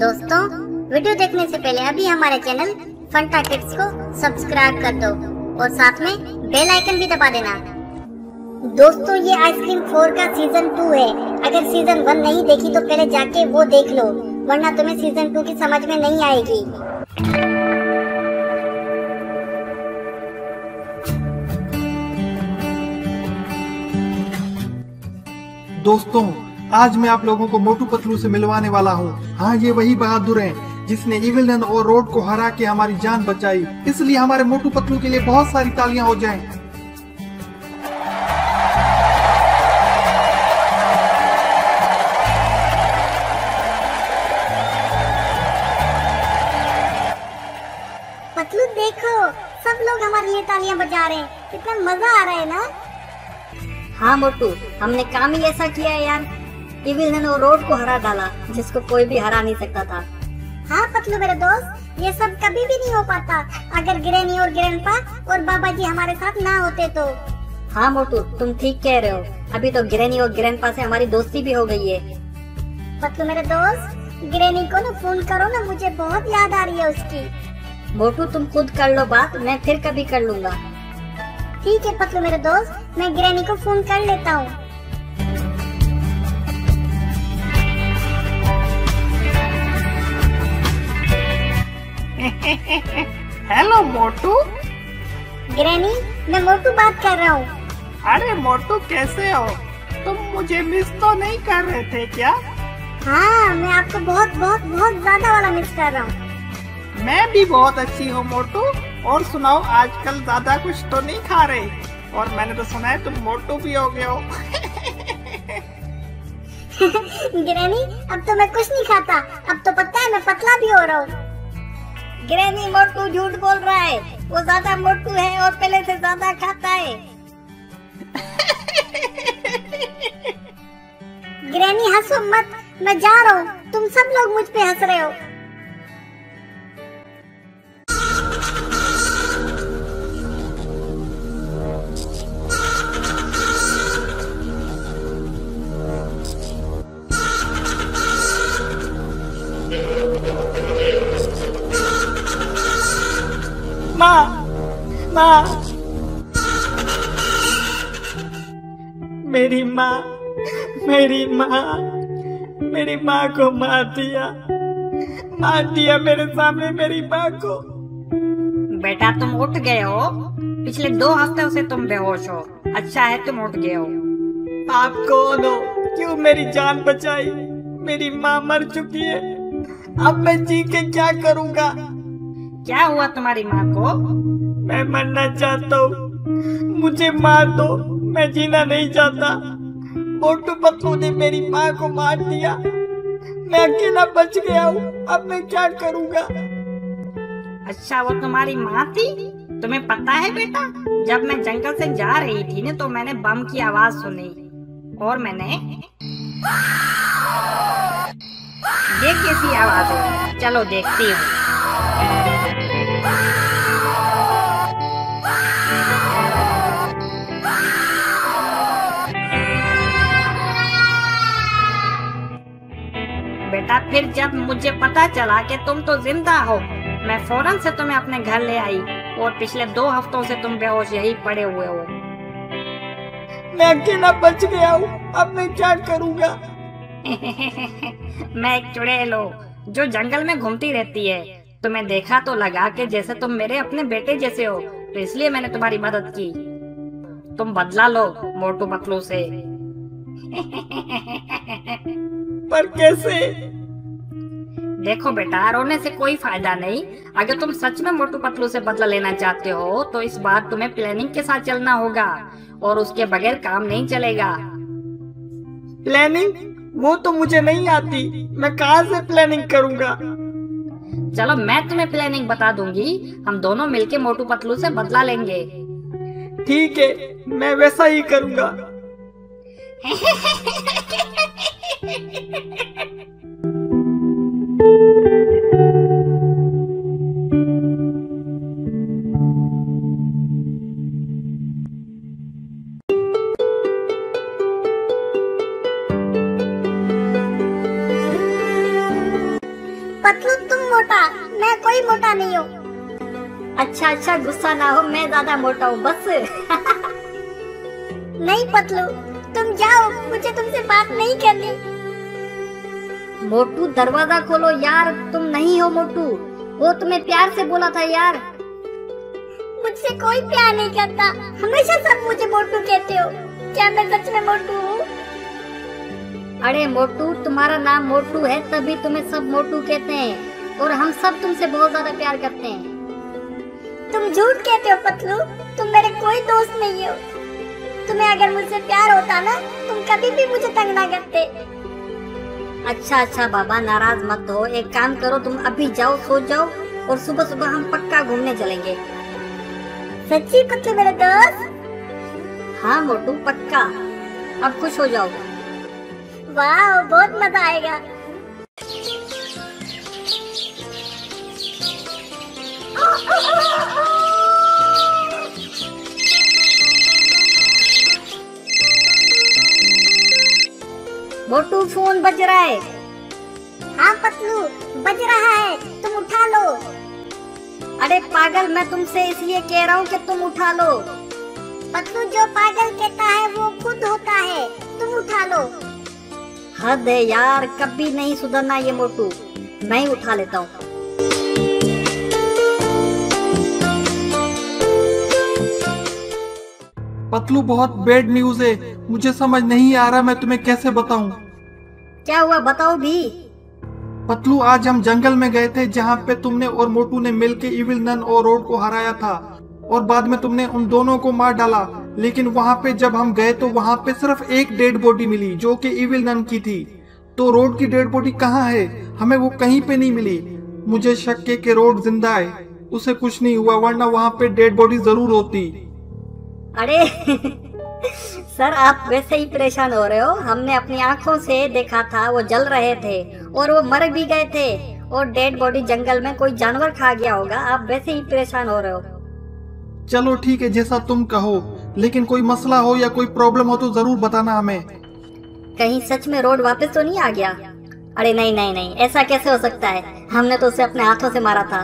दोस्तों, वीडियो देखने से पहले अभी हमारे चैनल फंटा किड्स को सब्सक्राइब कर दो और साथ में बेल आइकन भी दबा देना। दोस्तों, ये आइसक्रीम 4 का सीजन 2 है। अगर सीजन 1 नहीं देखी तो पहले जाके वो देख लो, वरना तुम्हें सीजन 2 की समझ में नहीं आएगी। दोस्तों, आज मैं आप लोगों को मोटू पतलू से मिलवाने वाला हूँ। हाँ, ये वही बहादुर हैं जिसने इविल नन और रोड को हरा के हमारी जान बचाई। इसलिए हमारे मोटू पतलू के लिए बहुत सारी तालियां हो जाएं। पतलू देखो, सब लोग हमारे लिए तालियां बजा रहे हैं। कितना मजा आ रहा है ना। हाँ मोटू, हमने काम ही ऐसा किया है यार। इविल नन और रोड को हरा डाला, जिसको कोई भी हरा नहीं सकता था। हाँ पतलू मेरे दोस्त, ये सब कभी भी नहीं हो पाता अगर ग्रैनी और ग्रैंडपा और बाबा जी हमारे साथ ना होते तो। हाँ मोटू, तुम ठीक कह रहे हो। अभी तो ग्रैनी और ग्रैंडपा से हमारी दोस्ती भी हो गई है। पतलू मेरे दोस्त, ग्रैनी को ना फोन करो ना, मुझे बहुत याद आ रही है उसकी। मोटू, तुम खुद कर लो बात, मैं फिर कभी कर लूंगा। ठीक है पतलू मेरे दोस्त, मैं ग्रैनी को फोन कर लेता हूँ। हेलो मोटू। ग्रैनी, मैं मोटू बात कर रहा हूँ। अरे मोटू, कैसे हो? तुम मुझे मिस तो नहीं कर रहे थे क्या? हाँ, मैं आपको बहुत बहुत बहुत ज्यादा वाला मिस कर रहा हूँ। मैं भी बहुत अच्छी हूँ मोटू। और सुनाओ, आजकल ज्यादा कुछ तो नहीं खा रही? और मैंने तो सुना है तुम मोटू भी हो गए हो। ग्रैनी, अब तो मैं कुछ नहीं खाता। अब तो पता है मैं पतला भी हो रहा हूँ। ग्रैनी, मोटू झूठ बोल रहा है। वो ज्यादा मोटू है और पहले से ज्यादा खाता है। ग्रैनी, हंसो मत, मैं जा रहा हूँ। तुम सब लोग मुझ पे हंस रहे हो। माँ, मेरी माँ को मार दिया मेरे सामने, मेरी माँ को। बेटा, तुम उठ गए हो। पिछले 2 हफ्तों से तुम बेहोश हो। अच्छा है तुम उठ गए हो। आप कौन हो? क्यों मेरी जान बचाई? मेरी माँ मर चुकी है। अब मैं जी के क्या करूँगा? क्या हुआ तुम्हारी माँ को? मैं मरना चाहता हूँ, मुझे मार दो, मैं जीना नहीं चाहता। मोटू पतलू ने मेरी माँ को मार दिया, मैं अकेला बच गया हूँ। अब मैं क्या करूँगा? अच्छा, वो तुम्हारी माँ थी? तुम्हें पता है बेटा, जब मैं जंगल से जा रही थी ना, तो मैंने बम की आवाज सुनी और मैंने ये कैसी आवाज है, चलो देखती हूँ। बेटा, फिर जब मुझे पता चला कि तुम तो जिंदा हो, मैं फौरन से तुम्हें अपने घर ले आई। और पिछले 2 हफ्तों से तुम बेहोश यही पड़े हुए हो। मैं अकेला बच गया हूँ, अब मैं क्या करूँगा? मैं एक चुड़ैल हूँ जो जंगल में घूमती रहती है। तुम्हें देखा तो लगा कि जैसे तुम मेरे अपने बेटे जैसे हो, तो इसलिए मैंने तुम्हारी मदद की। तुम बदला लो मोटू पतलू से। पर कैसे? देखो बेटा, रोने से कोई फायदा नहीं। अगर तुम सच में मोटू पतलू से बदला लेना चाहते हो, तो इस बार तुम्हें प्लानिंग के साथ चलना होगा और उसके बगैर काम नहीं चलेगा। प्लानिंग? वो तो मुझे नहीं आती, मैं कहाँ से प्लानिंग करूँगा? चलो, मैं तुम्हें प्लानिंग बता दूंगी। हम दोनों मिलके मोटू पतलू से बदला लेंगे। ठीक है, मैं वैसा ही करूँगा। पतलू तुम मोटा, मैं कोई मोटा नहीं हूँ। अच्छा अच्छा गुस्सा ना हो, मैं ज्यादा मोटा हूँ बस। नहीं पतलू तुम जाओ, मुझे तुमसे बात नहीं करनी। मोटू दरवाजा खोलो यार, तुम नहीं हो मोटू, वो तुम्हें प्यार से बोला था यार। मुझसे कोई प्यार नहीं करता, हमेशा सब मुझे मोटू कहते हो, क्या मैं सच में मोटू हूँ? अरे मोटू, तुम्हारा नाम मोटू है तभी तुम्हें सब मोटू कहते हैं, और हम सब तुमसे बहुत ज्यादा प्यार करते हैं। तुम झूठ कहते हो पतलू, तुम मेरे कोई दोस्त नहीं हो। तुम्हें अगर मुझसे प्यार होता ना, तुम कभी भी मुझे तंग ना करते। अच्छा अच्छा बाबा, नाराज मत हो, एक काम करो, तुम अभी जाओ, सो जाओ, और सुबह सुबह हम पक्का घूमने चलेंगे। सच्ची पतलू मेरे दोस्त? हाँ मोटू पक्का, अब खुश हो जाओ। वाह बहुत मजा आएगा। मोटू फोन बज रहा है। हाँ पतलू बज रहा है, तुम उठा लो। अरे पागल, मैं तुमसे इसलिए कह रहा हूँ कि तुम उठा लो। पतलू जो पागल कहता है वो खुद होता है, तुम उठा लो। हद है यार, कभी नहीं सुधरना ये मोटू, मैं ही उठा लेता हूँ। पतलू बहुत बैड न्यूज़ है, मुझे समझ नहीं आ रहा मैं तुम्हें कैसे बताऊँ। क्या हुआ बताओ भी। पतलू आज हम जंगल में गए थे, जहाँ पे तुमने और मोटू ने मिलके इविल नन और रोड को हराया था, और बाद में तुमने उन दोनों को मार डाला। लेकिन वहाँ पे जब हम गए तो वहाँ पे सिर्फ एक डेड बॉडी मिली, जो कि इविल नन की थी। तो रोड की डेड बॉडी कहाँ है? हमें वो कहीं पे नहीं मिली। मुझे शक है कि रोड जिंदा है, उसे कुछ नहीं हुआ, वरना वहाँ पे डेड बॉडी जरूर होती। अरे सर, आप वैसे ही परेशान हो रहे हो। हमने अपनी आँखों से देखा था, वो जल रहे थे और वो मर भी गए थे, और डेड बॉडी जंगल में कोई जानवर खा गया होगा। आप वैसे ही परेशान हो रहे हो। चलो ठीक है, जैसा तुम कहो, लेकिन कोई मसला हो या कोई प्रॉब्लम हो तो जरूर बताना हमें। कहीं सच में रोड वापस तो नहीं आ गया? अरे नहीं नहीं नहीं, ऐसा कैसे हो सकता है, हमने तो उसे अपने हाथों से मारा था।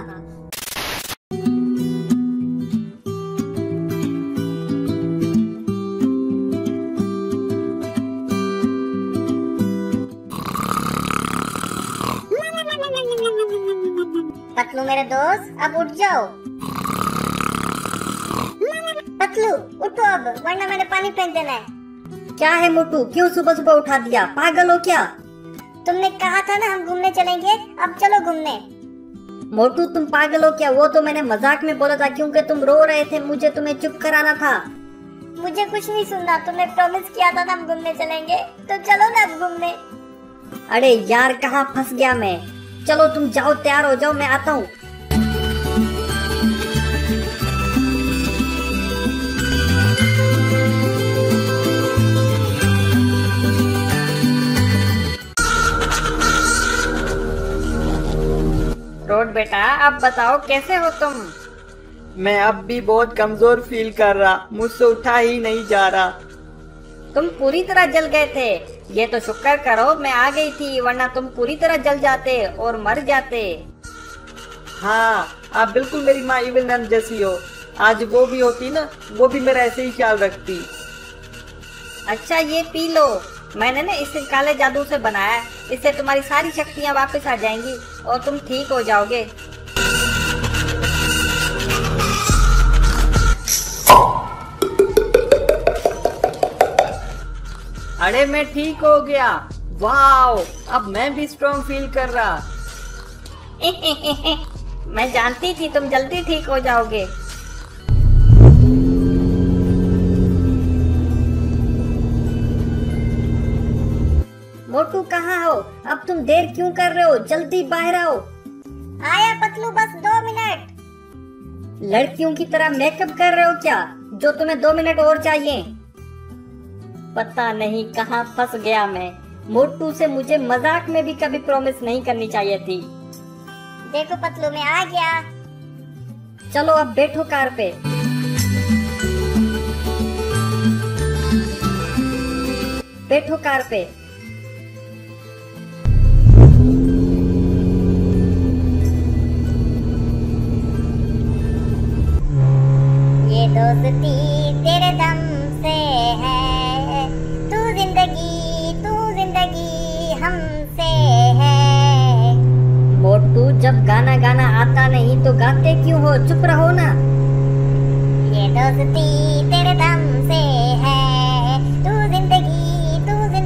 पतलू मेरे दोस्त, अब उठ जाओ। पतलू उठो अब, वरना मैंने पानी फेंक देना है। क्या है मोटू, क्यों सुबह सुबह उठा दिया, पागल हो क्या? तुमने कहा था ना हम घूमने चलेंगे, अब चलो घूमने। मोटू तुम पागल हो क्या, वो तो मैंने मजाक में बोला था, क्योंकि तुम रो रहे थे, मुझे तुम्हें चुप कराना था। मुझे कुछ नहीं सुनना, तुमने प्रॉमिस किया था हम घूमने चलेंगे, तो चलो ना अब घूमने। अरे यार कहाँ फंस गया मैं, चलो तुम जाओ, तैयार हो जाओ, मैं आता हूँ। रोड बेटा अब बताओ कैसे हो तुम? मैं अब भी बहुत कमजोर फील कर रहा, मुझसे उठा ही नहीं जा रहा। तुम पूरी तरह जल गए थे, ये तो शुक्र करो मैं आ गई थी, वरना तुम पूरी तरह जल जाते और मर जाते। हाँ आप बिल्कुल मेरी माँ इविल नन जैसी हो, आज वो भी होती ना, वो भी मेरा ऐसे ही ख्याल रखती। अच्छा ये पी लो, मैंने ना इसे काले जादू से बनाया है, इससे तुम्हारी सारी शक्तियाँ वापस आ जाएंगी और तुम ठीक हो जाओगे। अरे मैं ठीक हो गया, वाओ अब मैं भी स्ट्रॉन्ग फील कर रहा। मैं जानती थी तुम जल्दी ठीक हो जाओगे। मोटू कहाँ हो, अब तुम देर क्यों कर रहे हो, जल्दी बाहर आओ। आया पतलू बस 2 मिनट। लड़कियों की तरह मेकअप कर रहे हो क्या, जो तुम्हें 2 मिनट और चाहिए? पता नहीं कहाँ फंस गया मैं, मोटू से मुझे मजाक में भी कभी प्रॉमिस नहीं करनी चाहिए थी। देखो पतलू मैं आ गया। चलो अब बैठो कार पे। बैठो कार पे। जब गाना गाना आता नहीं तो गाते क्यों हो? चुप रहो ना। ये दोस्ती तेरे दम से है, तू जिंदगी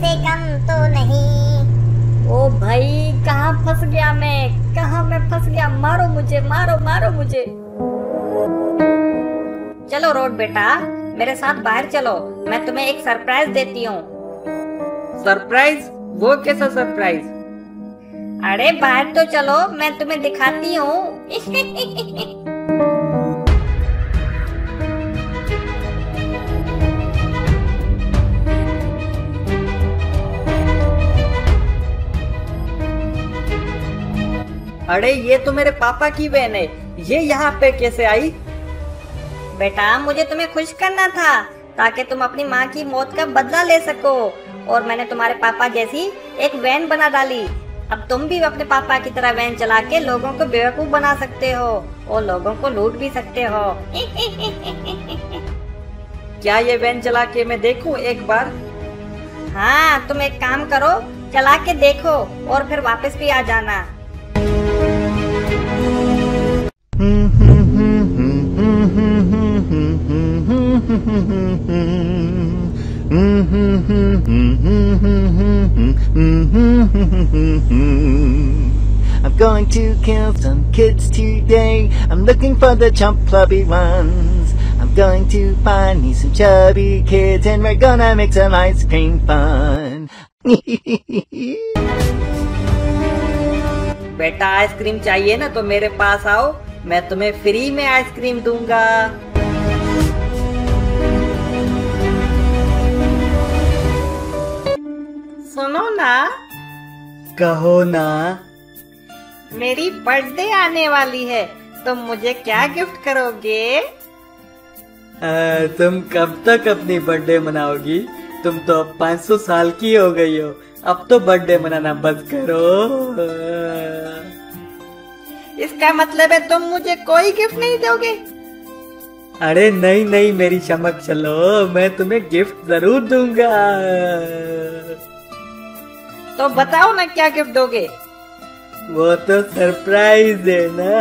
से कम तो नहीं। ओ भाई कहाँ फंस गया मैं, कहाँ मैं फंस गया। मारो मुझे, मारो मारो मुझे। चलो रोड बेटा मेरे साथ बाहर चलो, मैं तुम्हें एक सरप्राइज देती हूँ। सरप्राइज? वो कैसा सरप्राइज? अरे बाहर तो चलो मैं तुम्हें दिखाती हूँ। अरे ये तो मेरे पापा की बहन है, ये यहाँ पे कैसे आई? बेटा मुझे तुम्हें खुश करना था ताकि तुम अपनी माँ की मौत का बदला ले सको, और मैंने तुम्हारे पापा जैसी एक वैन बना डाली। अब तुम भी अपने पापा की तरह वैन चला के लोगों को बेवकूफ बना सकते हो और लोगों को लूट भी सकते हो। क्या ये वैन चला के मैं देखूं एक बार? हाँ तुम एक काम करो, चला के देखो और फिर वापस भी आ जाना। I'm going to kill some kids today. I'm looking for the chump flubby ones. I'm going to find me some chubby kids and we're gonna make some ice cream fun. बेटा आइसक्रीम चाहिए ना तो मेरे पास आओ, मैं तुम्हें free में ice cream दूंगा। सुनो ना। कहो ना। मेरी बर्थडे आने वाली है, तुम मुझे क्या गिफ्ट करोगे? तुम कब तक अपनी बर्थडे मनाओगी? तुम तो अब 500 साल की हो गई हो, अब तो बर्थडे मनाना बंद करो। इसका मतलब है तुम मुझे कोई गिफ्ट नहीं दोगे? अरे नहीं नहीं मेरी चमक, चलो मैं तुम्हें गिफ्ट जरूर दूंगा। तो बताओ ना क्या गिफ्ट दोगे? वो तो सरप्राइज है ना।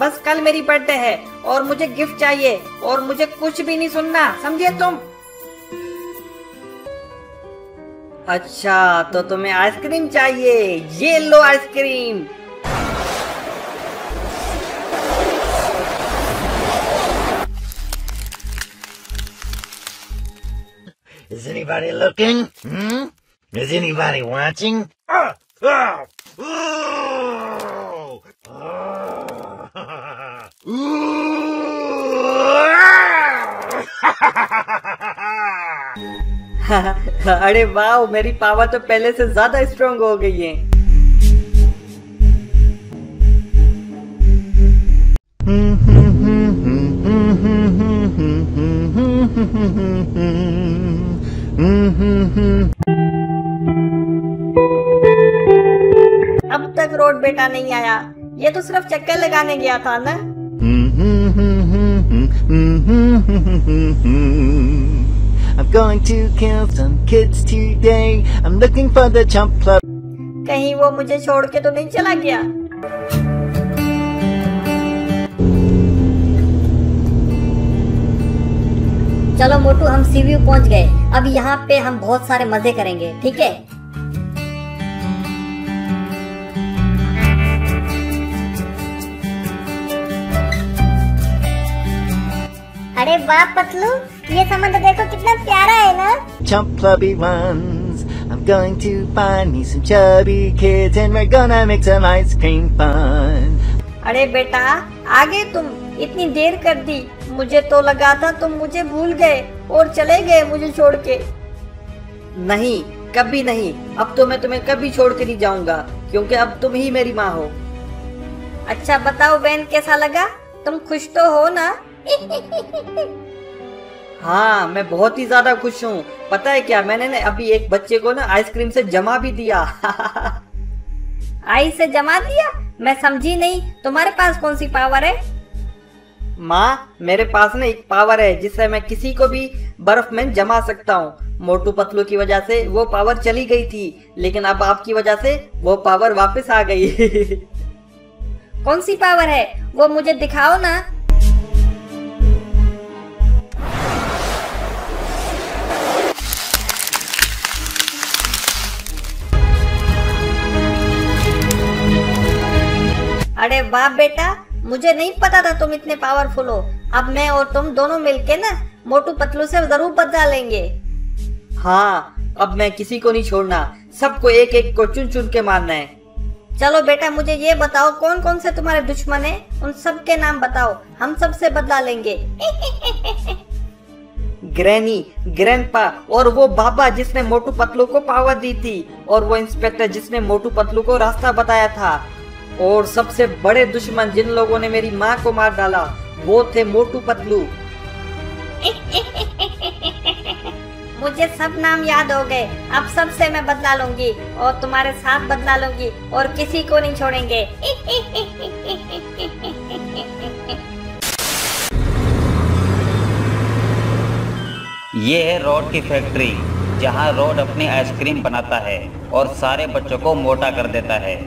बस कल मेरी बर्थडे है और मुझे गिफ्ट चाहिए और मुझे कुछ भी नहीं सुनना, समझे तुम? अच्छा तो तुम्हें आइसक्रीम चाहिए, ये लो ice cream. Is anybody looking? Hmm? Is anybody watching? अरे वाह मेरी पावर तो पहले से ज्यादा स्ट्रांग हो गई है। अब तक रोड बेटा नहीं आया, ये तो सिर्फ चक्कर लगाने गया था ना। I'm going to kill some kids today. I'm looking for the chump club. कहीं वो मुझे छोड़ के तो नहीं चला गया? चलो मोटू हम सी व्यू पहुँच गए, अब यहाँ पे हम बहुत सारे मजे करेंगे, ठीक है? अरे वाह पतलू ये समंदर देखो कितना प्यारा है ना। Chump flubby ones, I'm going to find me some chubby kids and we're gonna make some ice cream fun. अरे बेटा आगे तुम इतनी देर कर दी, मुझे तो लगा था तुम मुझे भूल गए और चले गए मुझे छोड़ के। नहीं कभी नहीं, अब तो मैं तुम्हें कभी छोड़ के नहीं जाऊंगा क्योंकि अब तुम ही मेरी माँ हो। अच्छा बताओ बहन कैसा लगा, तुम खुश तो हो ना? हाँ मैं बहुत ही ज्यादा खुश हूँ। पता है क्या मैंने ना अभी एक बच्चे को ना आइसक्रीम से जमा भी दिया। आई से जमा दिया? मैं समझी नहीं, तुम्हारे पास कौन सी पावर है? माँ मेरे पास ना एक पावर है जिससे मैं किसी को भी बर्फ में जमा सकता हूँ। मोटू पतलू की वजह से वो पावर चली गई थी, लेकिन अब आपकी वजह से वो पावर वापस आ गई। कौन सी पावर है वो मुझे दिखाओ ना। अरे वाह बेटा, मुझे नहीं पता था तुम इतने पावरफुल हो। अब मैं और तुम दोनों मिलके ना मोटू पतलू से जरूर बदला लेंगे। हाँ, अब मैं किसी को नहीं छोड़ना, सबको एक एक को चुन चुन के मारना है। चलो बेटा, मुझे ये बताओ कौन कौन से तुम्हारे दुश्मन हैं, उन सब के नाम बताओ, हम सबसे बदला लेंगे। ग्रैनी, ग्रैंडपा और वो बाबा जिसने मोटू पतलू को पावर दी थी, और वो इंस्पेक्टर जिसने मोटू पतलू को रास्ता बताया था, और सबसे बड़े दुश्मन जिन लोगों ने मेरी माँ को मार डाला वो थे मोटू पतलू। मुझे सब नाम याद हो गए, अब सबसे मैं बदला लूंगी और तुम्हारे साथ बदला लूंगी और किसी को नहीं छोड़ेंगे। ये है रॉड की फैक्ट्री, जहाँ रॉड अपनी आइसक्रीम बनाता है और सारे बच्चों को मोटा कर देता है।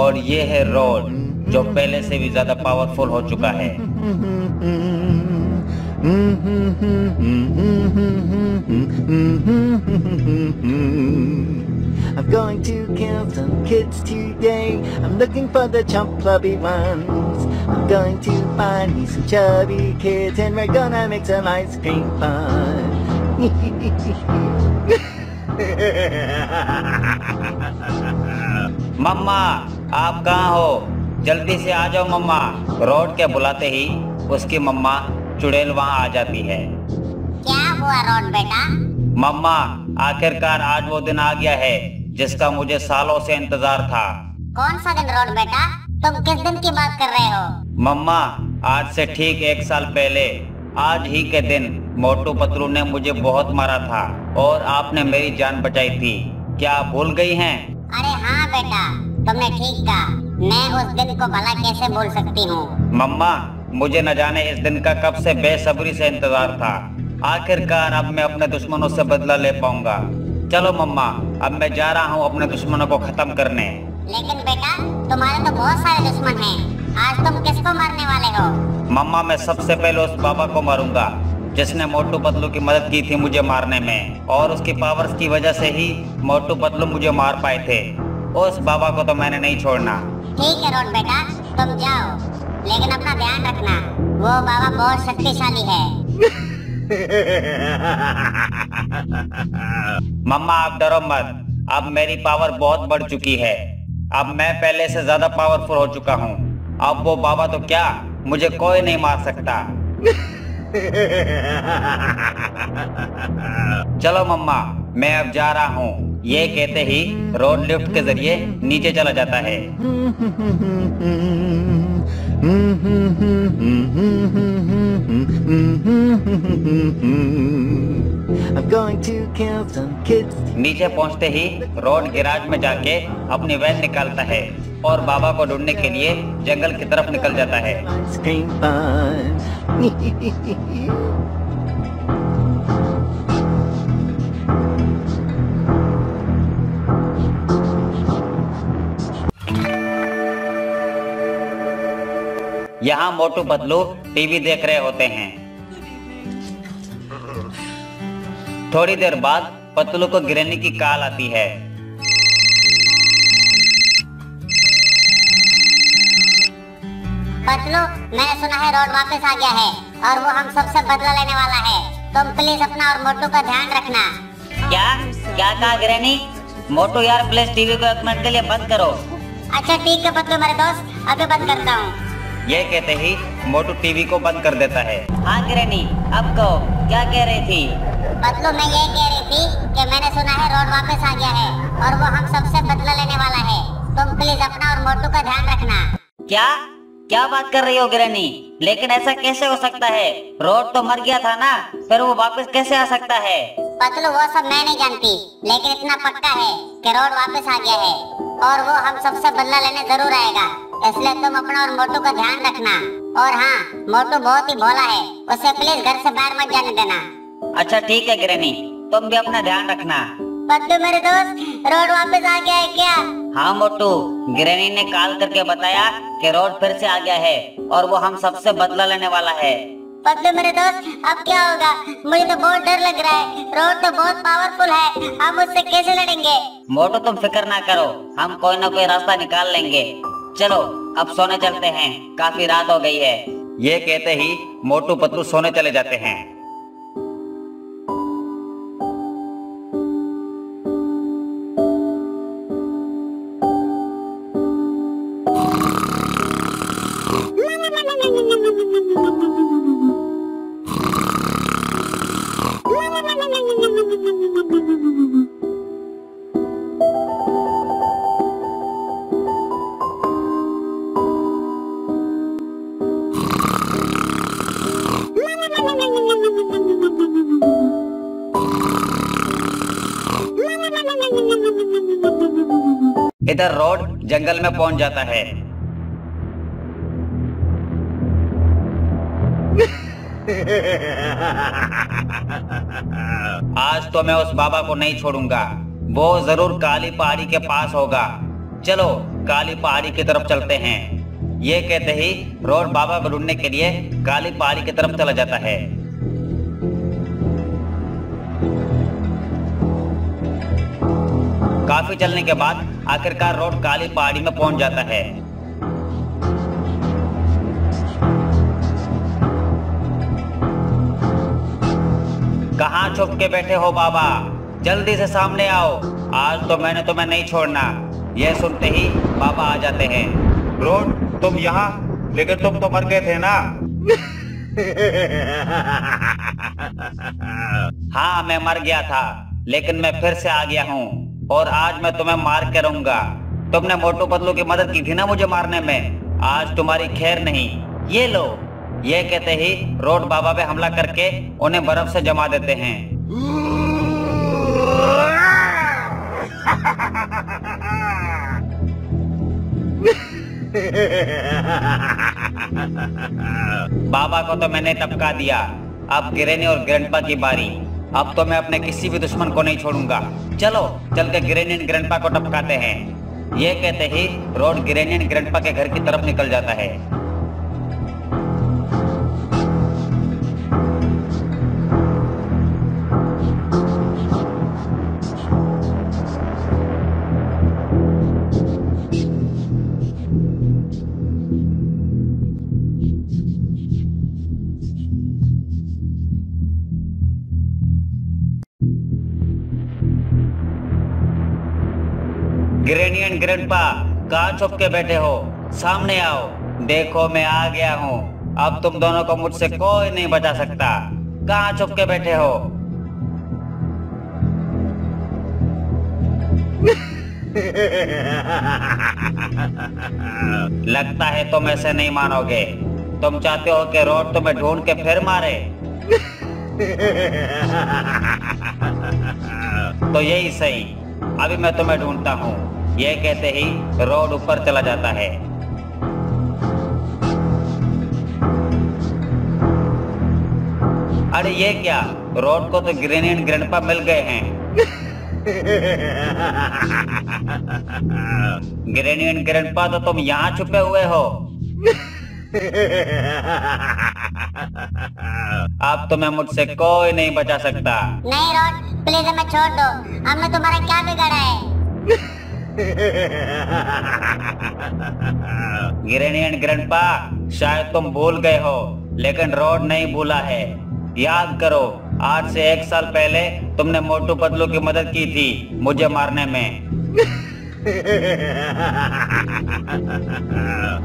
और ये है रॉड, जो पहले से भी ज्यादा पावरफुल हो चुका है। I'm going to kill some kids today. I'm looking for the chump flubby ones. I'm going to find me some chubby kids and we're gonna make some ice cream fun. मम्मा आप कहाँ हो? जल्दी से आ जाओ मम्मा। Rod के बुलाते ही उसकी मम्मा चुड़ैल वहाँ आ जाती है। क्या हुआ रॉड बेटा? मम्मा आखिरकार आज वो दिन आ गया है जिसका मुझे सालों से इंतजार था। कौन सा दिन रॉड बेटा? तुम किस दिन की बात कर रहे हो? मम्मा आज से ठीक 1 साल पहले आज ही के दिन मोटू पतलू ने मुझे बहुत मारा था और आपने मेरी जान बचाई थी। क्या आप भूल गयी है? अरे हाँ बेटा, तुमने ठीक कहा, मैं उस दिन को भला कैसे भूल सकती हूँ। मम्मा मुझे न जाने इस दिन का कब से बेसब्री से इंतजार था। आखिरकार अब मैं अपने दुश्मनों से बदला ले पाऊंगा। चलो मम्मा, अब मैं जा रहा हूँ अपने दुश्मनों को खत्म करने। लेकिन बेटा तुम्हारे तो बहुत सारे दुश्मन हैं, आज तुम किसको मारने वाले हो? मम्मा मैं सबसे पहले उस बाबा को मारूंगा जिसने मोटू पतलू की मदद की थी मुझे मारने में, और उसकी पावर्स की वजह से ही मोटू पतलू मुझे मार पाए थे। उस बाबा को तो मैंने नहीं छोड़ना। ठीक है रॉड बेटा, तुम जाओ, लेकिन अपना ध्यान रखना, वो बाबा बहुत शक्तिशाली है। मम्मा आप डरो मत, अब मेरी पावर बहुत बढ़ चुकी है, अब मैं पहले से ज्यादा पावरफुल हो चुका हूँ। अब वो बाबा तो क्या, मुझे कोई नहीं मार सकता। चलो मम्मा मैं अब जा रहा हूँ। ये कहते ही रोड लिफ्ट के जरिए नीचे चला जाता है। नीचे पहुँचते ही रोड गैराज में जाके अपनी वैन निकालता है और बाबा को ढूंढने के लिए जंगल की तरफ निकल जाता है। यहाँ मोटू पतलू टीवी देख रहे होते हैं। थोड़ी देर बाद पतलू को ग्रैनी की कॉल आती है। पतलू, मैंने सुना है रॉड वापस आ गया है और वो हम सबसे बदला लेने वाला है। तुम प्लीज अपना और मोटू का ध्यान रखना। क्या क्या कहा ग्रैनी? मोटू यार प्लीज टीवी को 1 मिनट के लिए बंद करो। अच्छा ठीक है पतलू मेरे दोस्त, अभी बंद करता हूँ। ये कहते ही मोटू टीवी को बंद कर देता है। हाँ ग्रैनी अब कहो क्या कह रही थी? पतलू मैं ये कह रही थी कि मैंने सुना है रॉड वापस आ गया है और वो हम सबसे बदला लेने वाला है। तुम प्लीज अपना और मोटू का ध्यान रखना। क्या क्या बात कर रही हो ग्रैनी, लेकिन ऐसा कैसे हो सकता है? रोड तो मर गया था ना, फिर वो वापस कैसे आ सकता है? पतलू वो सब मैं नहीं जानती, लेकिन इतना पक्का है कि रोड वापस आ गया है और वो हम सबसे बदला लेने जरूर आएगा। इसलिए तुम अपना और मोटू का ध्यान रखना। और हाँ, मोटू बहुत ही भोला है, उसे प्लीज घर से बाहर मत जाने देना। अच्छा ठीक है ग्रैनी, तुम भी अपना ध्यान रखना। पतलू मेरे दोस्त, रोड वापस आ गया है क्या? हाँ मोटू, ग्रैनी ने कॉल करके बताया कि रोड फिर से आ गया है और वो हम सबसे बदला लेने वाला है। पतलू मेरे दोस्त, अब क्या होगा? मुझे तो बहुत डर लग रहा है। रोड तो बहुत पावरफुल है, हम उससे कैसे लड़ेंगे? मोटू तुम फिक्र ना करो, हम कोई ना कोई रास्ता निकाल लेंगे। चलो अब सोने चलते हैं, काफी रात हो गई है। ये कहते ही मोटू पतलू सोने चले जाते हैं। इधर रोड जंगल में पहुंच जाता है। आज तो मैं उस बाबा को नहीं छोड़ूंगा, वो जरूर काली पहाड़ी के पास होगा। चलो काली पहाड़ी की तरफ चलते हैं। ये कहते ही रोड बाबा को ढूंढने के लिए काली पहाड़ी की तरफ चला जाता है। काफी चलने के बाद आखिरकार रोड काली पहाड़ी में पहुंच जाता है। कहाँ छुप के बैठे हो बाबा, जल्दी से सामने आओ, आज तो मैंने तुम्हें नहीं छोड़ना। यह सुनते ही बाबा आ जाते हैं। रोड तुम यहाँ, लेकिन तुम तो मर गए थे ना? हाँ मैं मर गया था, लेकिन मैं फिर से आ गया हूँ और आज मैं तुम्हें मार के रहूंगा। तुमने मोटू पतलू की मदद की थी ना मुझे मारने में, आज तुम्हारी खैर नहीं, ये लो। ये कहते ही रोड बाबा पे हमला करके उन्हें बर्फ से जमा देते हैं। बाबा को तो मैंने टपका दिया, अब ग्रैनी और ग्रैंडपा की बारी। अब तो मैं अपने किसी भी दुश्मन को नहीं छोड़ूंगा। चलो चल के ग्रैनी और ग्रैंडपा को टपकाते हैं। ये कहते ही रोड ग्रैनी और ग्रैंडपा के घर की तरफ निकल जाता है। ग्रैनी एंड ग्रैंडपा कहाँ छुप के बैठे हो, सामने आओ। देखो मैं आ गया हूँ, अब तुम दोनों को मुझसे कोई नहीं बचा सकता। कहाँ छुप के बैठे हो? लगता है तुम ऐसे नहीं मानोगे, तुम चाहते हो कि रोड तुम्हें ढूंढ के फिर मारे। तो यही सही, अभी मैं तुम्हें ढूंढता हूँ। ये कहते ही रोड ऊपर चला जाता है। अरे ये क्या, रोड को तो ग्रैनी एंड ग्रैंडपा मिल गए हैं। ग्रैनी एंड ग्रैंडपा तो तुम यहाँ छुपे हुए हो। अब तुम्हें मुझसे कोई नहीं बचा सकता। नहीं रोड, प्लीज हमें छोड़ दो, हमने तुम्हारा क्या बिगाड़ा है? ग्रैनी एंड ग्रैंडपा शायद तुम भूल गए हो, लेकिन रोड नहीं भूला है। याद करो, आज से 1 साल पहले तुमने मोटू पतलू की मदद की थी मुझे मारने में।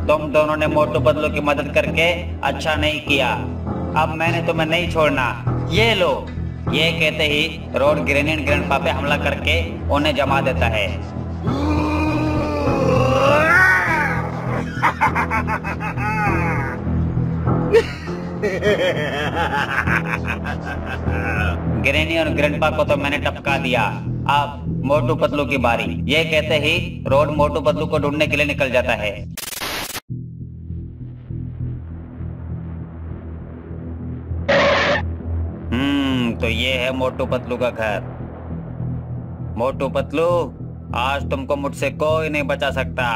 तुम दोनों ने मोटू पतलू की मदद करके अच्छा नहीं किया, अब मैंने तुम्हें नहीं छोड़ना, ये लो। ये कहते ही रोड ग्रैनी एंड ग्रैंडपा पे हमला करके उन्हें जमा देता है। ग्रैनी और ग्रैंडपा को तो मैंने टपका दिया, अब मोटू पतलू की बारी। ये कहते ही रोड मोटू पतलू को ढूंढने के लिए निकल जाता है। तो ये है मोटू पतलू का घर। मोटू पतलू, आज तुमको मुझसे कोई नहीं बचा सकता।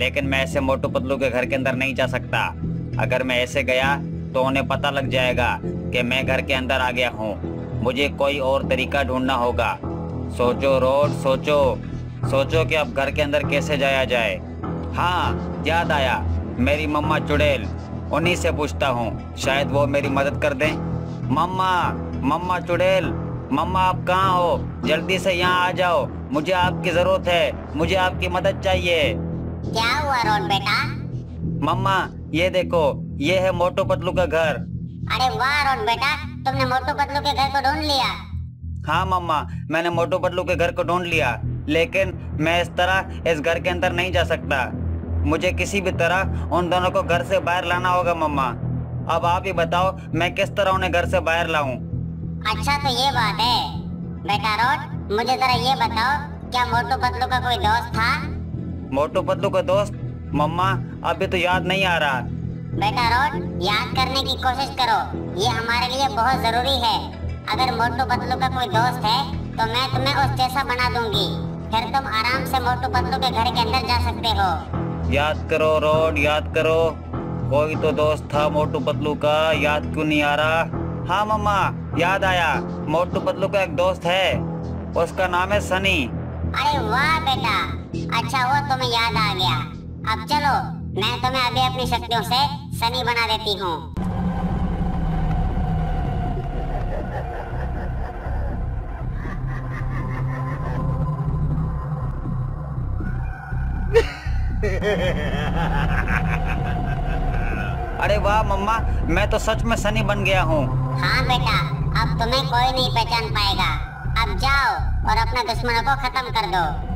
लेकिन मैं ऐसे मोटू पतलू के घर के अंदर नहीं जा सकता। अगर मैं ऐसे गया तो उन्हें पता लग जाएगा कि मैं घर के अंदर आ गया हूँ। मुझे कोई और तरीका ढूंढना होगा। सोचो रोड, सोचो सोचो कि अब घर के अंदर कैसे जाया जाए। हाँ, याद आया, मेरी मम्मा चुड़ैल, उन्हीं से पूछता हूँ, शायद वो मेरी मदद कर दें। मम्मा, मम्मा चुड़ैल, मम्मा आप कहाँ हो? जल्दी से यहाँ आ जाओ, मुझे आपकी जरूरत है, मुझे आपकी मदद चाहिए। क्या हुआ रोन बेटा? मम्मा ये देखो, ये है मोटू पतलू का घर। अरे वाह रोन बेटा, तुमने मोटू पतलू के घर को ढूंढ लिया? हाँ मम्मा, मैंने मोटू पतलू के घर को ढूंढ लिया, लेकिन मैं इस तरह इस घर के अंदर नहीं जा सकता। मुझे किसी भी तरह उन दोनों को घर से बाहर लाना होगा मम्मा। अब आप ही बताओ मैं किस तरह उन्हें घर से बाहर लाऊं? अच्छा तो ये बात है बेटा रोड, मुझे जरा ये बताओ, क्या मोटू पतलू का कोई दोस्त था? मोटू पतलू का दोस्त? मम्मा अभी तो याद नहीं आ रहा। बेटा रोड, याद करने की कोशिश करो, ये हमारे लिए बहुत जरूरी है। अगर मोटू पतलू का कोई दोस्त है तो मैं तुम्हें उस जैसा बना दूंगी, फिर तुम आराम से मोटू पतलू के घर के अंदर जा सकते हो। याद करो रोड, याद करो, कोई तो दोस्त था मोटू पतलू का, याद क्यों नहीं आ रहा? हाँ मम्मा याद आया, मोटू पतलू का एक दोस्त है, उसका नाम है सनी। अरे वाह बेटा, अच्छा हुआ तुम्हें याद आ गया। अब चलो, मैं तुम्हें अभी अपनी शक्तियों से सनी बना देती हूँ। अरे वाह मम्मा, मैं तो सच में सनी बन गया हूँ। हाँ बेटा, अब तुम्हें कोई नहीं पहचान पाएगा। अब जाओ और अपने दुश्मनों को खत्म कर दो।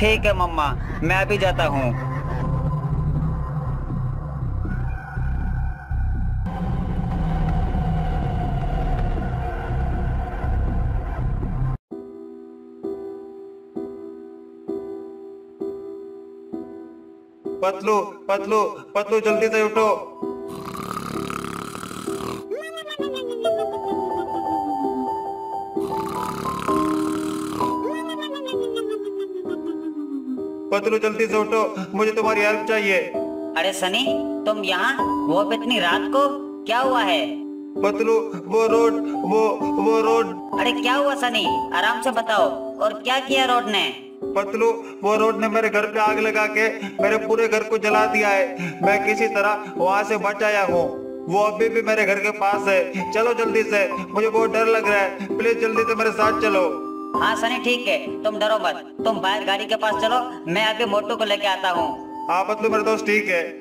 ठीक है मम्मा, मैं अभी जाता हूँ। पतलू, पतलू, पतलू जल्दी से उठो। पतलू जल्दी से उठो, मुझे तुम्हारी हेल्प चाहिए। अरे सनी, तुम यहाँ? वो इतनी रात को क्या हुआ है? पतलू, वो रोड, वो रोड। अरे क्या हुआ सनी, आराम से बताओ, और क्या किया रोड ने? पतलू, वो रोड ने मेरे घर पे आग लगा के मेरे पूरे घर को जला दिया है। मैं किसी तरह वहाँ से बच आया हूँ, वो अभी भी मेरे घर के पास है। चलो जल्दी से, मुझे बहुत डर लग रहा है, प्लीज जल्दी से मेरे साथ चलो। हाँ सनी ठीक है, तुम डरो मत, तुम बाहर गाड़ी के पास चलो, मैं आगे मोटू को लेके आता हूँ। हाँ पतलू मेरे दोस्त, ठीक है।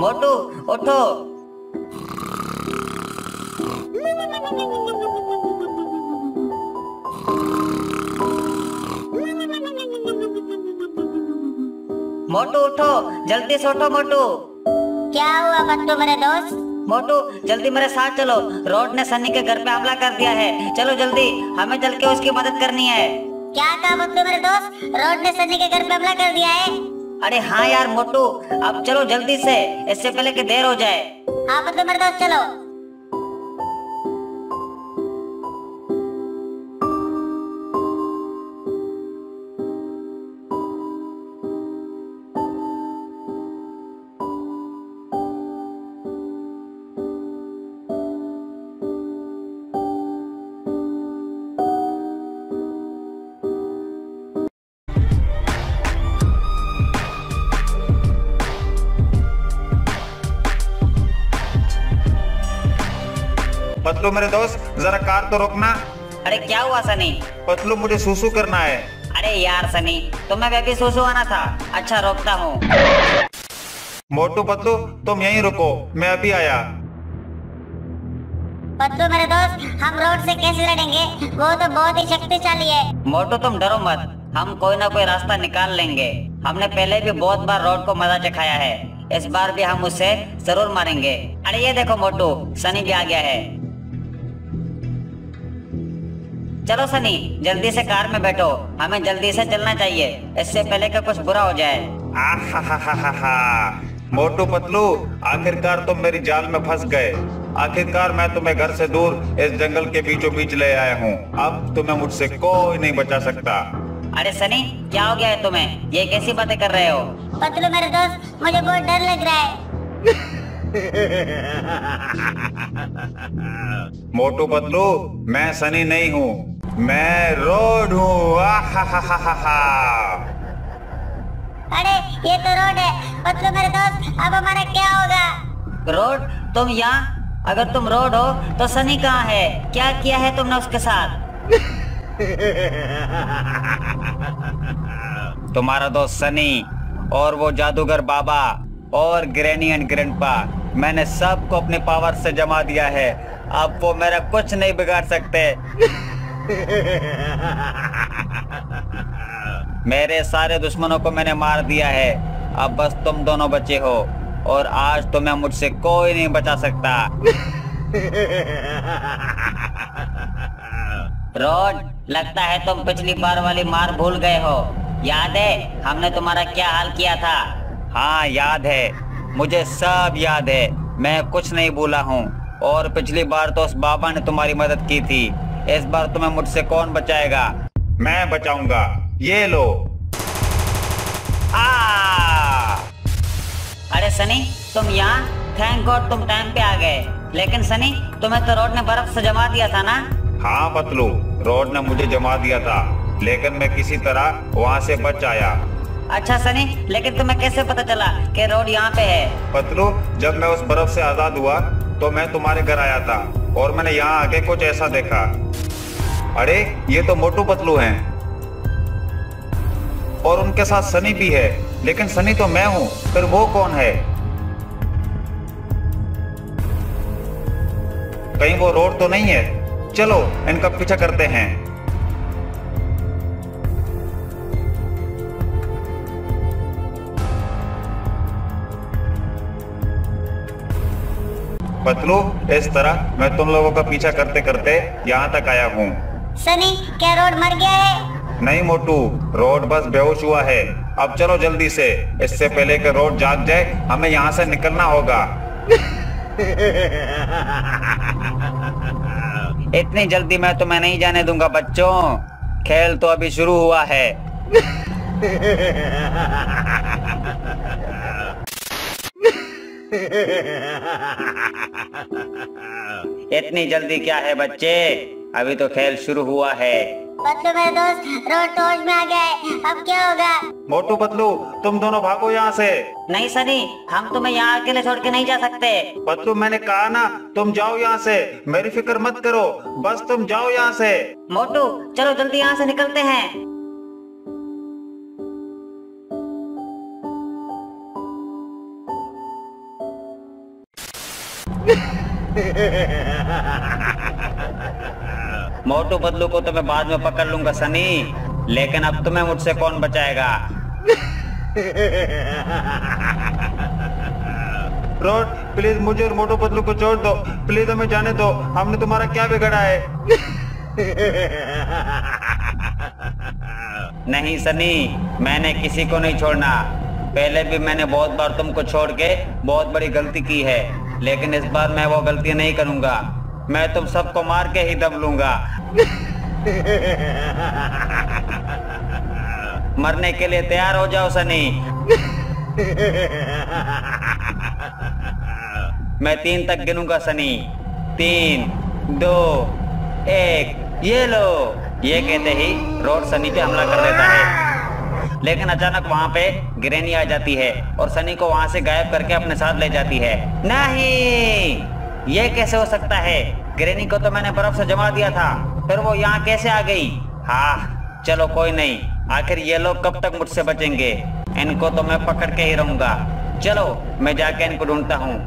मोटू उठो। मोटू उठो, जल्दी से उठो मोटू। क्या हुआ पत्तू मेरे दोस्त? मोटू जल्दी मेरे साथ चलो, रोड ने सनी के घर पे हमला कर दिया है। चलो जल्दी, हमें चल के उसकी मदद करनी है। क्या कहा पत्तू मेरे दोस्त, रोड ने सनी के घर पे हमला कर दिया है? अरे हाँ यार मोटू, अब चलो जल्दी से, इससे पहले कि देर हो जाए। हाँ पतलू मेरे दोस्त चलो। पतलू मेरे दोस्त, जरा कार तो रोकना। अरे क्या हुआ सनी? पतलू मुझे सुसु करना है। अरे यार सनी, तुम्हें बेबी सुसु आना था। अच्छा रोकता हूँ। मोटू पतलू तुम यहीं रुको, मैं अभी आया। पतलू मेरे दोस्त, हम रोड से कैसे लड़ेंगे? वो तो बहुत ही शक्तिशाली है। मोटू तुम डरो मत, हम कोई ना कोई रास्ता निकाल लेंगे। हमने पहले भी बहुत बार रोड को मजा चखाया है, इस बार भी हम उसे जरूर मारेंगे। अरे ये देखो मोटू, सनी भी आ गया है। चलो सनी, जल्दी से कार में बैठो, हमें जल्दी से चलना चाहिए, इससे पहले का कुछ बुरा हो जाए। मोटू पतलू, आखिरकार तुम मेरी जाल में फंस गए। आखिरकार मैं तुम्हें घर से दूर इस जंगल के बीचों बीच ले आया हूँ। अब तुम्हें मुझसे कोई नहीं बचा सकता। अरे सनी, क्या हो गया है तुम्हें? ये कैसी बातें कर रहे हो? पतलू मेरे दोस्त, मुझे बहुत डर लग रहा है। मोटू पतलू, मैं सनी नहीं हूँ, मैं रोड हूँ। अरे ये तो रोड है। पतलू मेरे दोस्त, अब हमारा क्या होगा? रोड, तुम यहाँ? अगर तुम रोड हो तो सनी कहाँ है? क्या किया है तुमने उसके साथ? तुम्हारा दोस्त सनी और वो जादूगर बाबा और ग्रैनी एंड ग्रैंडपा, मैंने सबको अपने पावर से जमा दिया है। अब वो मेरा कुछ नहीं बिगाड़ सकते। मेरे सारे दुश्मनों को मैंने मार दिया है, अब बस तुम दोनों बचे हो और आज तुम्हें मुझसे कोई नहीं बचा सकता। रोड, लगता है तुम पिछली बार वाली मार भूल गए हो। याद है हमने तुम्हारा क्या हाल किया था? हाँ याद है, मुझे सब याद है, मैं कुछ नहीं भूला हूँ। और पिछली बार तो उस बाबा ने तुम्हारी मदद की थी, इस बार तुम्हें मुझसे कौन बचाएगा? मैं बचाऊंगा, ये लो। अरे सनी तुम यहाँ? थैंक गॉड तुम टाइम पे आ गए। लेकिन सनी, तुम्हें तो रोड ने बर्फ से जमा दिया था ना? हाँ पतलू, रोड ने मुझे जमा दिया था, लेकिन मैं किसी तरह वहाँ से बच आया। अच्छा सनी, लेकिन तुम्हें कैसे पता चला कि रोड यहाँ पे है? पतलू, जब मैं उस बर्फ से आजाद हुआ तो मैं तुम्हारे घर आया था और मैंने यहाँ आके कुछ ऐसा देखा। अरे ये तो मोटू पतलू हैं और उनके साथ सनी भी है, लेकिन सनी तो मैं हूँ, फिर वो कौन है? कहीं वो रोड तो नहीं है? चलो इनका पीछा करते हैं। पतलू, इस तरह मैं तुम लोगों का पीछा करते करते यहाँ तक आया हूँ। सनी, क्या रोड मर गया है? नहीं मोटू, रोड बस बेहोश हुआ है। अब चलो जल्दी से, इससे पहले कि रोड जाग जाए, हमें यहाँ से निकलना होगा। इतनी जल्दी मैं तुम्हें नहीं जाने दूंगा बच्चों, खेल तो अभी शुरू हुआ है। इतनी जल्दी क्या है बच्चे, अभी तो खेल शुरू हुआ है। पतलू मेरे दोस्त, रोड टोज में आ गया है, अब क्या होगा? मोटू पतलू, तुम दोनों भागो यहाँ से। नहीं सनी, हम तुम्हें यहाँ अकेले छोड़ के नहीं जा सकते। पतलू, मैंने कहा ना, तुम जाओ यहाँ से, मेरी फिक्र मत करो, बस तुम जाओ यहाँ से। मोटू चलो जल्दी यहाँ से निकलते हैं। मोटू पतलू को तो मैं बाद में पकड़ लूंगा सनी, लेकिन अब तुम्हें मुझसे कौन बचाएगा? रोड, प्लीज मुझे और मोटू पतलू को छोड़ दो, प्लीज हमें जाने दो, हमने तुम्हारा क्या बिगाड़ा है? नहीं सनी, मैंने किसी को नहीं छोड़ना। पहले भी मैंने बहुत बार तुमको छोड़ के बहुत बड़ी गलती की है, लेकिन इस बार मैं वो गलती नहीं करूंगा, मैं तुम सबको मार के ही दब लूंगा। मरने के लिए तैयार हो जाओ सनी। मैं 3 तक गिनूंगा सनी, 3, 2, 1, ये लो। ये कहते ही रोड सनी पे हमला कर देता है, लेकिन अचानक वहाँ पे ग्रैनी आ जाती है और सनी को वहाँ से गायब करके अपने साथ ले जाती है। नहीं, ये कैसे हो सकता है? ग्रैनी को तो मैंने बर्फ से जमा दिया था, फिर वो यहाँ कैसे आ गई? हाँ चलो कोई नहीं, आखिर ये लोग कब तक मुझसे बचेंगे? इनको तो मैं पकड़ के ही रहूंगा। चलो मैं जाके इनको ढूंढता हूँ।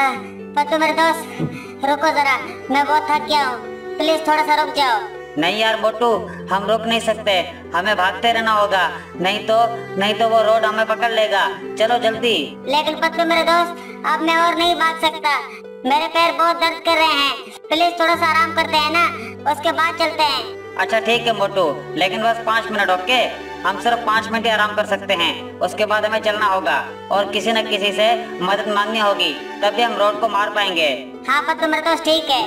हाँ, पतलू मेरे दोस्त रुको जरा, मैं बहुत थक गया हूँ, प्लीज थोड़ा सा रुक जाओ। नहीं यार बोटू, हम रुक नहीं सकते, हमें भागते रहना होगा, नहीं तो वो रोड हमें पकड़ लेगा, चलो जल्दी। लेकिन पतलू मेरे दोस्त, अब मैं और नहीं भाग सकता, मेरे पैर बहुत दर्द कर रहे हैं, प्लीज थोड़ा सा आराम करते हैं ना, उसके बाद चलते हैं। अच्छा ठीक है मोटू, लेकिन बस 5 मिनट, ओके? हम सिर्फ 5 मिनट आराम कर सकते हैं, उसके बाद हमें चलना होगा और किसी न किसी से मदद मांगनी होगी, तभी हम रोड को मार पाएंगे। हाँ पतलू मेरे दोस्त ठीक है।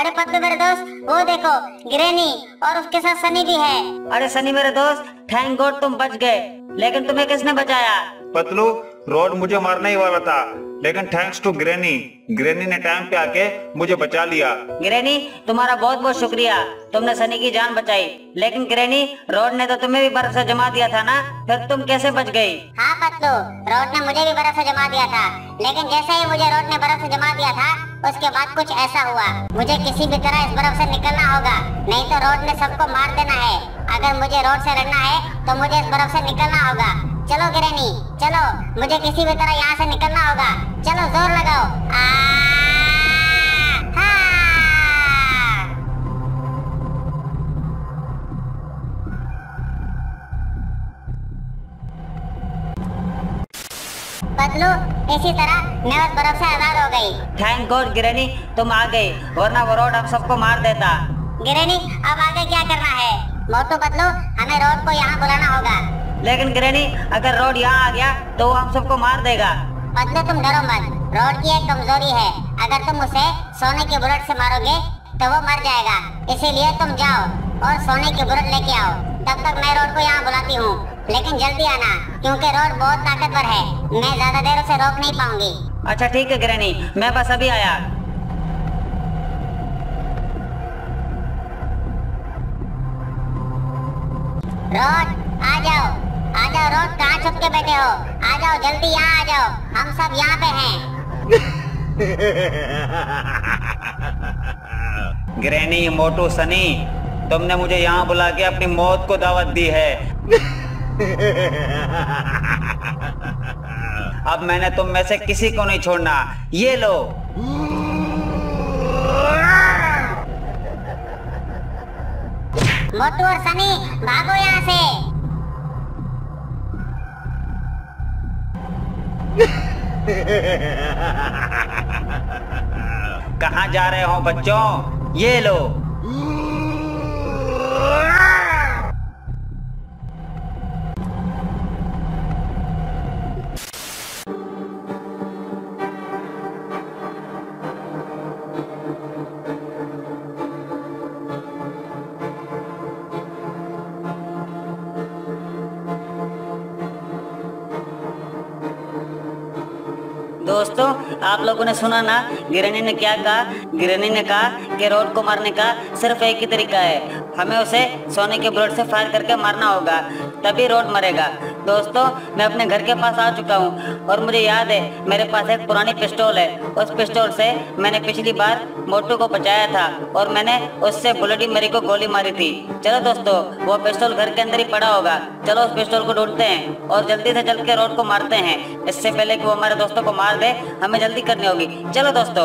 अरे पतलू मेरे दोस्त, वो देखो ग्रैनी और उसके साथ सनी भी है। अरे सनी मेरे दोस्त, थैंक गॉड तुम बच गए, लेकिन तुम्हें किसने बचाया? पतलू रोड मुझे मारने ही वाला था, लेकिन थैंक्स टू ग्रैनी ने टाइम पे आके मुझे बचा लिया। ग्रैनी तुम्हारा बहुत बहुत शुक्रिया, तुमने सनी की जान बचाई, लेकिन ग्रैनी रोड ने तो तुम्हें भी बर्फ से जमा दिया था ना, फिर तुम कैसे बच गई? हाँ पतलू, रोड ने मुझे भी बर्फ से जमा दिया था, लेकिन जैसे ही मुझे रोड ने बर्फ से जमा दिया था, उसके बाद कुछ ऐसा हुआ, मुझे किसी भी तरह इस बर्फ से निकलना होगा, नहीं तो रोड ने सबको मार देना है। अगर मुझे रोड से लड़ना है तो मुझे इस बर्फ से निकलना होगा। चलो ग्रैनी चलो, मुझे किसी भी तरह यहाँ से निकलना होगा, चलो जोर लगाओ। पतलू इसी तरह मैं उस बर्फ से आजाद हो गई। थैंक गॉड ग्रैनी तुम आ गई, वरना वो रोड हम सबको मार देता। ग्रैनी अब आगे क्या करना है? मोटू पतलू हमें रोड को यहाँ बुलाना होगा। लेकिन ग्रैनी अगर रोड यहाँ आ गया तो वो हम सबको मार देगा। पतलू तुम डरो मत, रोड की एक कमजोरी है, अगर तुम उसे सोने के बुलेट से मारोगे तो वो मर जाएगा, इसीलिए तुम जाओ और सोने के बुलेट लेके आओ, तब तक मैं रोड को यहाँ बुलाती हूँ, लेकिन जल्दी आना क्योंकि रोड बहुत ताकतवर है, मैं ज्यादा देर उसे रोक नहीं पाऊंगी। अच्छा ठीक है ग्रैनी, मैं बस अभी आया। रोड आ जाओ, आ जाओ रोड, कहाँ छुप के बैठे हो? आ जाओ जल्दी, यहाँ आ जाओ, हम सब यहाँ पे हैं। ग्रैनी, मोटू, सनी, तुमने मुझे यहाँ बुला के अपनी मौत को दावत दी है। अब मैंने तुम में से किसी को नहीं छोड़ना, ये लो। मोटू और सनी भागो यहाँ से। कहाँ जा रहे हो बच्चों? ये लो। दोस्तों आप लोगों ने सुना ना ग्रैनी ने क्या कहा? ग्रैनी ने कहा कि रोड को मारने का सिर्फ एक ही तरीका है, हमें उसे सोने के बुलेट से फायर करके मारना होगा, तभी रोड मरेगा। दोस्तों मैं अपने घर के पास आ चुका हूँ और मुझे याद है मेरे पास एक पुरानी पिस्टल है, उस पिस्टल से मैंने पिछली बार मोटू को बचाया था और मैंने उससे बुलेट मेरी को गोली मारी थी। चलो दोस्तों वो पिस्टल घर के अंदर ही पड़ा होगा, चलो उस पिस्टल को ढूंढते हैं और जल्दी से जल्दी रोड को मारते हैं, इससे पहले कि वो हमारे दोस्तों को मार दे, हमें जल्दी करनी होगी। चलो दोस्तों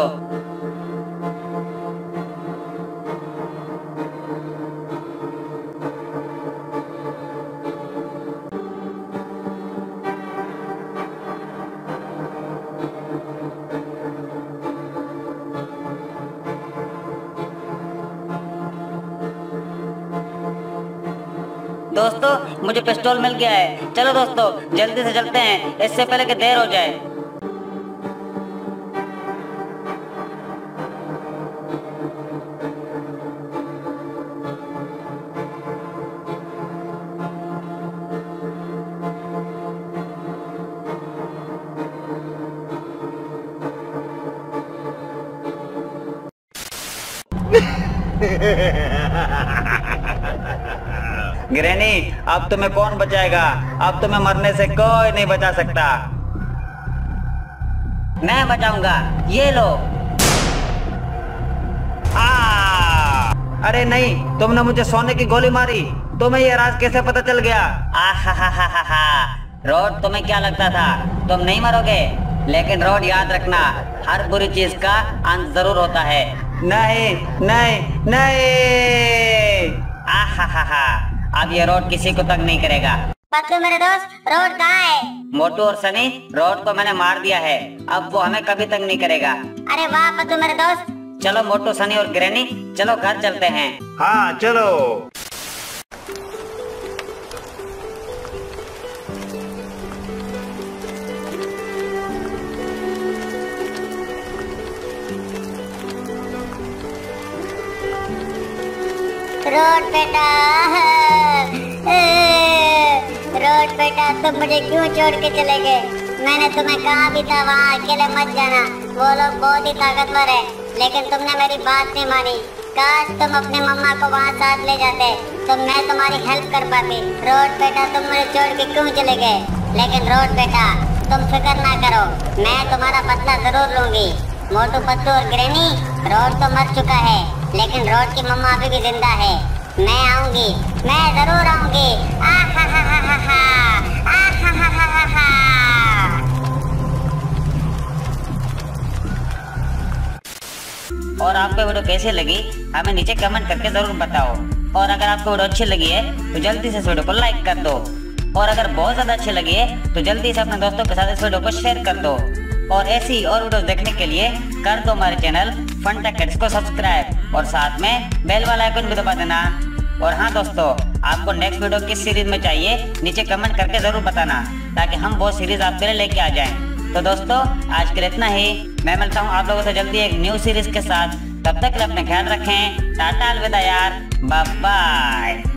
मुझे पिस्टल मिल गया है, चलो दोस्तों जल्दी से चलते हैं, इससे पहले कि देर हो जाए। ग्रैनी, अब तुम्हें कौन बचाएगा? अब तुम्हें मरने से कोई नहीं बचा सकता। मैं बचाऊंगा, ये लो। अरे नहीं, तुमने मुझे सोने की गोली मारी। तुम्हें ये राज कैसे पता चल गया? रोड, तुम्हें क्या लगता था तुम नहीं मरोगे? लेकिन रोड, याद रखना, हर बुरी चीज का अंत जरूर होता है। नहीं नहीं नहीं। अब ये रोड किसी को तंग नहीं करेगा। पतलू मेरे दोस्त, रोड कहाँ है? मोटू और सनी, रोड को मैंने मार दिया है, अब वो हमें कभी तंग नहीं करेगा। अरे वाह पतलू मेरे दोस्त। चलो मोटू, सनी और ग्रैनी, चलो घर चलते हैं। हाँ चलो। रोड बेटा, रोड बेटा, तुम मुझे क्यों छोड़ के चले गए? मैंने तुम्हें कहा भी था वहाँ अकेले मत जाना, वो लोग बहुत ही ताकतवर है, लेकिन तुमने मेरी बात नहीं मानी। काश तुम अपने मम्मा को वहाँ साथ ले जाते तो मैं तुम्हारी हेल्प कर पाती। रोड बेटा, तुम मुझे छोड़ के क्यों चले गए? लेकिन रोड बेटा, तुम फिक्र ना करो, मैं तुम्हारा बदला जरूर लूंगी। मोटू पत्लू और ग्रैनी, रोड तो मर चुका है, लेकिन रोड की मम्मा अभी भी जिंदा है। मैं आऊंगी, मैं जरूर आऊंगी। और आपको वीडियो कैसे लगी हमें नीचे कमेंट करके जरूर बताओ। और अगर आपको वीडियो अच्छी लगी है तो जल्दी से इस वीडियो को लाइक कर दो। और अगर बहुत ज्यादा अच्छी लगी है तो जल्दी से अपने दोस्तों के साथ इस वीडियो को शेयर कर दो। और ऐसी और वीडियो देखने के लिए कर दो हमारे चैनल फंटा किड्स को सब्सक्राइब और साथ में बेल वाला आइकन भी दबा देना। और हाँ दोस्तों, आपको नेक्स्ट वीडियो किस सीरीज में चाहिए नीचे कमेंट करके जरूर बताना, ताकि हम वो सीरीज आपके लिए लेके आ जाएं। तो दोस्तों, आज के लिए इतना ही। मैं मिलता हूँ आप लोगों से जल्दी एक न्यू सीरीज के साथ। तब तक अपना ख्याल रखें। टाटा, अलविदा यार, बाय बाय।